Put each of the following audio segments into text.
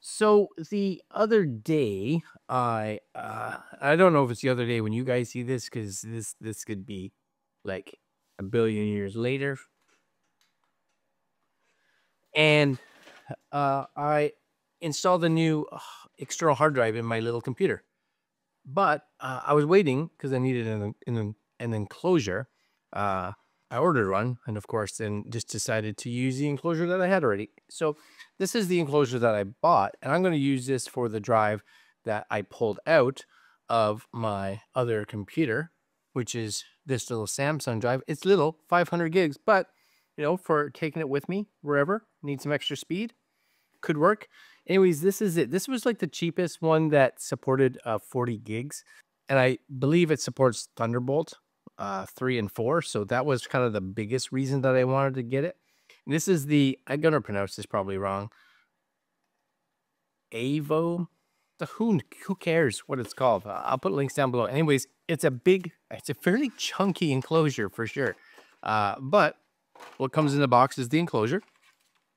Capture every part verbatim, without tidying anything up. So the other day, I uh, I don't know if it's the other day when you guys see this, because this this could be like a billion years later. And uh, I installed a new uh, external hard drive in my little computer, but uh, I was waiting because I needed an an, an enclosure. Uh, I ordered one, and of course, then just decided to use the enclosure that I had already. So this is the enclosure that I bought, and I'm going to use this for the drive that I pulled out of my other computer, which is this little Samsung drive. It's little, five hundred gigs, but you know, for taking it with me wherever, need some extra speed, could work. Anyways, this is it. This was like the cheapest one that supported uh, forty gigs, and I believe it supports Thunderbolt uh, three and four. So that was kind of the biggest reason that I wanted to get it. And this is the, I'm going to pronounce this probably wrong, Avo, the who, who cares what it's called. Uh, I'll put links down below. Anyways, it's a big, it's a fairly chunky enclosure for sure. Uh, but what comes in the box is the enclosure.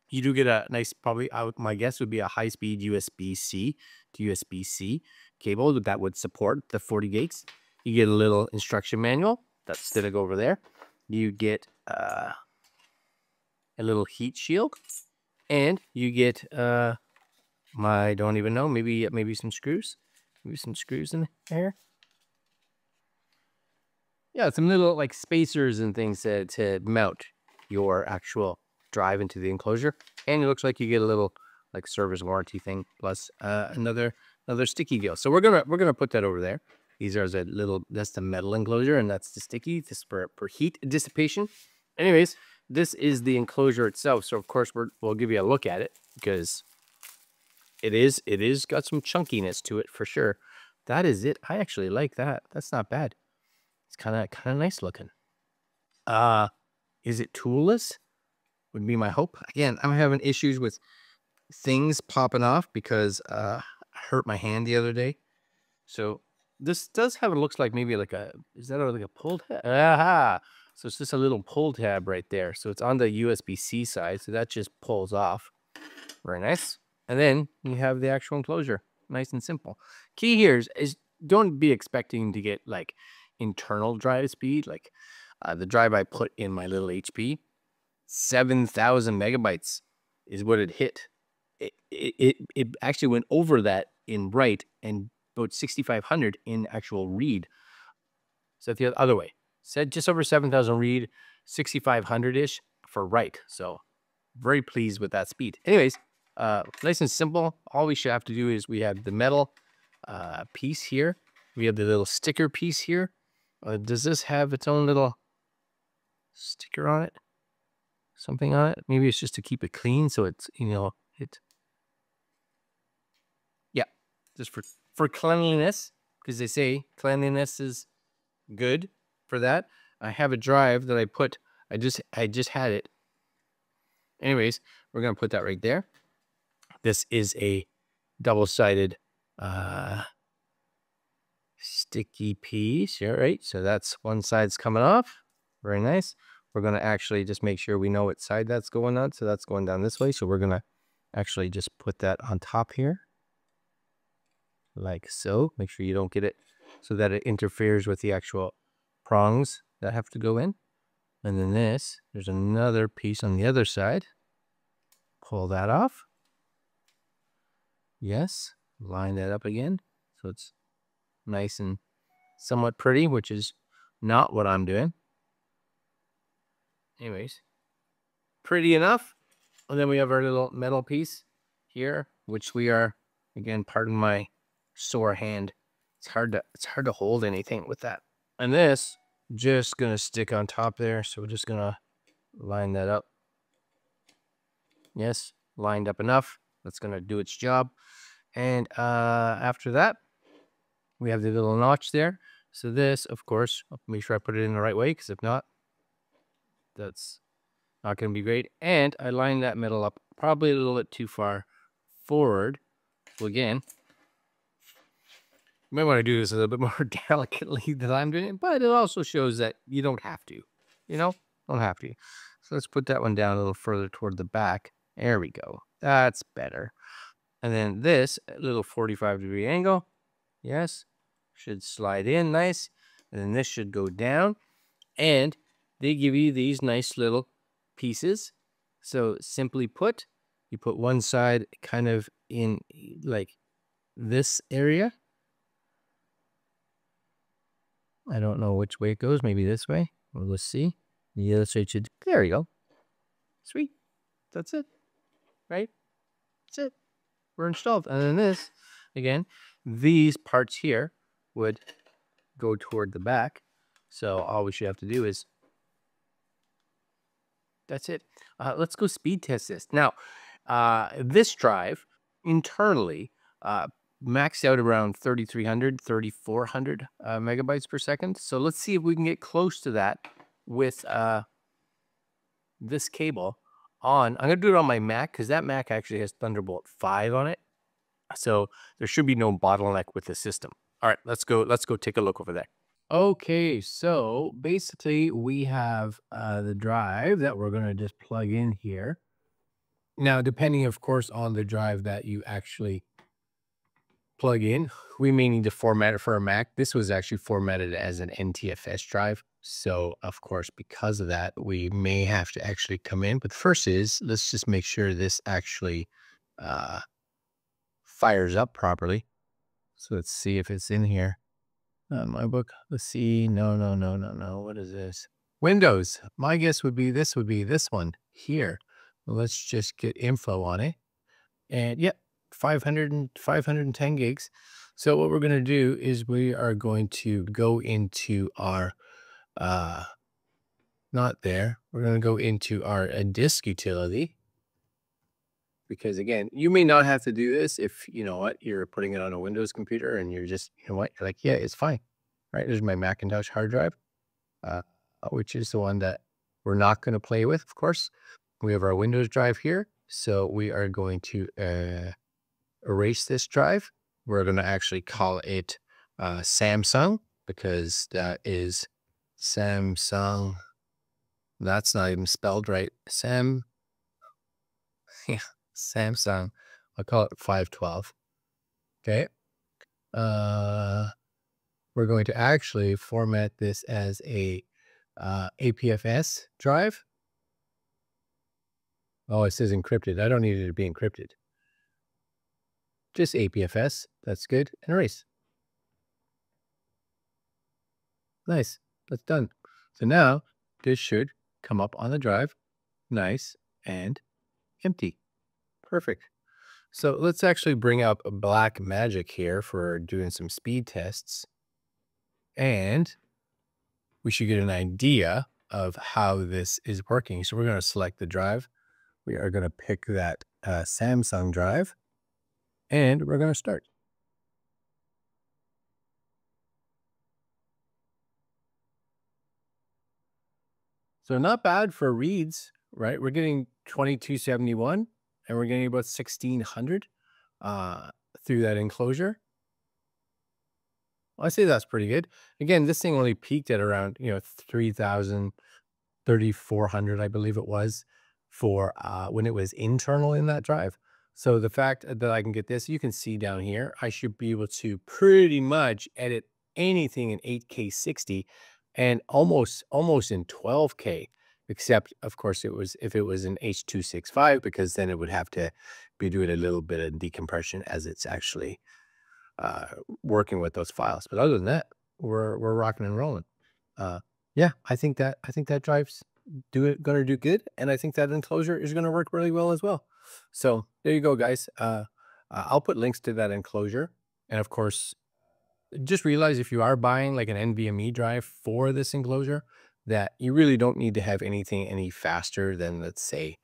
You do get a nice, probably, I would, my guess would be a high-speed U S B C to U S B C cable that would support the forty gigs. You get a little instruction manual that's sitting over there. You get uh, a little heat shield, and you get uh, my, I don't even know, maybe maybe some screws, maybe some screws in there. Yeah, some little like spacers and things to, to mount your actual drive into the enclosure. And it looks like you get a little like service warranty thing plus uh, another another sticky deal. So we're gonna we're gonna put that over there. These are the little, that's the metal enclosure, and that's the sticky, this for, for heat dissipation. Anyways, this is the enclosure itself. So of course we're, we'll give you a look at it, because it is it is got some chunkiness to it for sure. That is it. I actually like that. That's not bad. It's kind of kind of nice looking. Uh, is it toolless? Would be my hope. Again, I'm having issues with things popping off because uh, I hurt my hand the other day. So this does have, it looks like maybe like a, is that like a pull tab? Aha! So it's just a little pull tab right there. So it's on the U S B C side. So that just pulls off. Very nice. And then you have the actual enclosure. Nice and simple. Key here is, is don't be expecting to get like internal drive speed. Like uh, the drive I put in my little H P, seven thousand megabytes is what it hit. It, it, it, it actually went over that in write and about sixty-five hundred in actual read. So the other way, said just over seven thousand read, sixty-five hundred-ish for write. So very pleased with that speed. Anyways, uh, nice and simple. All we should have to do is we have the metal uh, piece here. We have the little sticker piece here. Uh, does this have its own little sticker on it? Something on it. Maybe it's just to keep it clean, so it's, you know, it. Yeah, just for for cleanliness, because they say cleanliness is good for that. I have a drive that I put. I just I just had it. Anyways, we're gonna put that right there. This is a double-sided uh, sticky piece. All right, so that's one side's coming off. Very nice. We're going to actually just make sure we know what side that's going on. So that's going down this way. So we're going to actually just put that on top here. Like so. Make sure you don't get it so that it interferes with the actual prongs that have to go in. And then this, there's another piece on the other side. Pull that off. Yes. Line that up again. So it's nice and somewhat pretty, which is not what I'm doing. Anyways, pretty enough. And then we have our little metal piece here, which we are, again, pardon my sore hand. It's hard to, it's hard to hold anything with that. And this, just gonna stick on top there. So we're just gonna line that up. Yes, lined up enough. That's gonna do its job. And uh, after that, we have the little notch there. So this, of course, I'll make sure I put it in the right way, because if not, that's not going to be great. And I lined that middle up probably a little bit too far forward. So again, you might want to do this a little bit more delicately than I'm doing it, but it also shows that you don't have to, you know, don't have to. So let's put that one down a little further toward the back. There we go. That's better. And then this little forty-five degree angle, yes, should slide in nice. And then this should go down. And they give you these nice little pieces. So simply put, you put one side kind of in like this area. I don't know which way it goes. Maybe this way. Well, let's see. The other side should. There you go. Sweet. That's it. Right? That's it. We're installed. And then this, again, these parts here would go toward the back. So all we should have to do is. That's it. Uh, let's go speed test this. Now, uh, this drive internally uh, maxed out around thirty-three hundred, thirty-four hundred uh, megabytes per second. So let's see if we can get close to that with uh, this cable on. I'm going to do it on my Mac because that Mac actually has Thunderbolt five on it. So there should be no bottleneck with the system. All right, let's go. Let's go take a look over there. Okay, so basically we have uh, the drive that we're going to just plug in here. Now, depending, of course, on the drive that you actually plug in, we may need to format it for a Mac. This was actually formatted as an N T F S drive. So, of course, because of that, we may have to actually come in. But first is, let's just make sure this actually uh, fires up properly. So let's see if it's in here. Not in my book. Let's see. No, no, no, no, no. What is this? Windows. My guess would be this would be this one here. Let's just get info on it. And yep, five hundred and five hundred ten gigs. So what we're going to do is we are going to go into our, uh, not there. We're going to go into our uh, disk utility. Because again, you may not have to do this if, you know what, you're putting it on a Windows computer and you're just, you know what, you're like, yeah, it's fine, right? There's my Macintosh hard drive, uh, which is the one that we're not going to play with, of course. We have our Windows drive here. So we are going to uh, erase this drive. We're going to actually call it uh, Samsung because that is Samsung. That's not even spelled right. Sam. Yeah. Samsung, I'll call it five twelve. Okay. Uh, we're going to actually format this as a uh, A P F S drive. Oh, it says encrypted. I don't need it to be encrypted. Just A P F S. That's good. And erase. Nice. That's done. So now this should come up on the drive. Nice and empty. Perfect. So let's actually bring up Black Magic here for doing some speed tests. And we should get an idea of how this is working. So we're going to select the drive. We are going to pick that uh, Samsung drive. And we're going to start. So not bad for reads, right? We're getting twenty-two seventy-one. And we're getting about sixteen hundred uh, through that enclosure. Well, I say that's pretty good. Again, this thing only peaked at around, you know, three thousand, thirty-four hundred, I believe it was, for uh, when it was internal in that drive. So the fact that I can get this, you can see down here, I should be able to pretty much edit anything in eight K sixty and almost, almost in twelve K. Except, of course, it was if it was an H two sixty-five, because then it would have to be doing a little bit of decompression as it's actually uh, working with those files. But other than that, we're we're rocking and rolling. Uh, yeah, I think that I think that drive's do it going to do good, and I think that enclosure is going to work really well as well. So there you go, guys. Uh, I'll put links to that enclosure, and of course, just realize if you are buying like an NVMe drive for this enclosure, that you really don't need to have anything any faster than, let's say,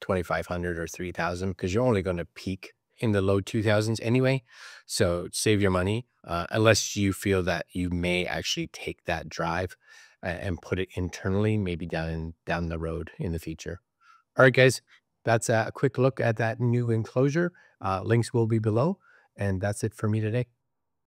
twenty-five hundred or three thousand, because you're only going to peak in the low two thousands anyway. So save your money, uh, unless you feel that you may actually take that drive and put it internally, maybe down, down the road in the future. All right, guys, that's a quick look at that new enclosure. Uh, links will be below, and that's it for me today.